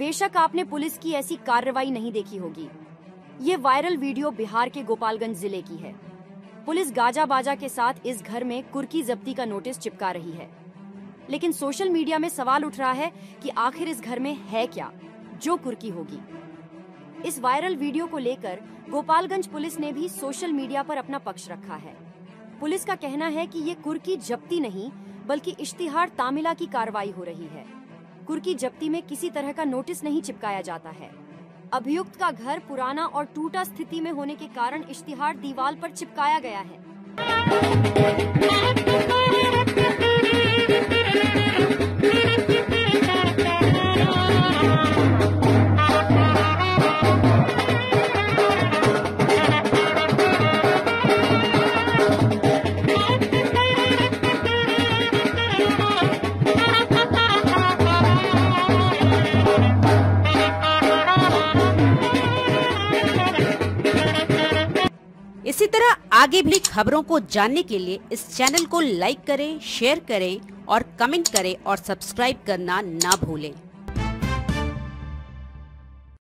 बेशक आपने पुलिस की ऐसी कार्रवाई नहीं देखी होगी। ये वायरल वीडियो बिहार के गोपालगंज जिले की है। पुलिस गाजा बाजा के साथ इस घर में कुर्की जब्ती का नोटिस चिपका रही है, लेकिन सोशल मीडिया में सवाल उठ रहा है कि आखिर इस घर में है क्या जो कुर्की होगी। इस वायरल वीडियो को लेकर गोपालगंज पुलिस ने भी सोशल मीडिया पर अपना पक्ष रखा है। पुलिस का कहना है कि ये कुर्की जब्ती नहीं बल्कि इश्तिहार तामिला की कार्रवाई हो रही है। कुर्की जब्ती में किसी तरह का नोटिस नहीं चिपकाया जाता है। अभियुक्त का घर पुराना और टूटा स्थिति में होने के कारण इश्तिहार दीवार पर चिपकाया गया है। इसी तरह आगे भी खबरों को जानने के लिए इस चैनल को लाइक करें, शेयर करें और कमेंट करें और सब्सक्राइब करना ना भूलें।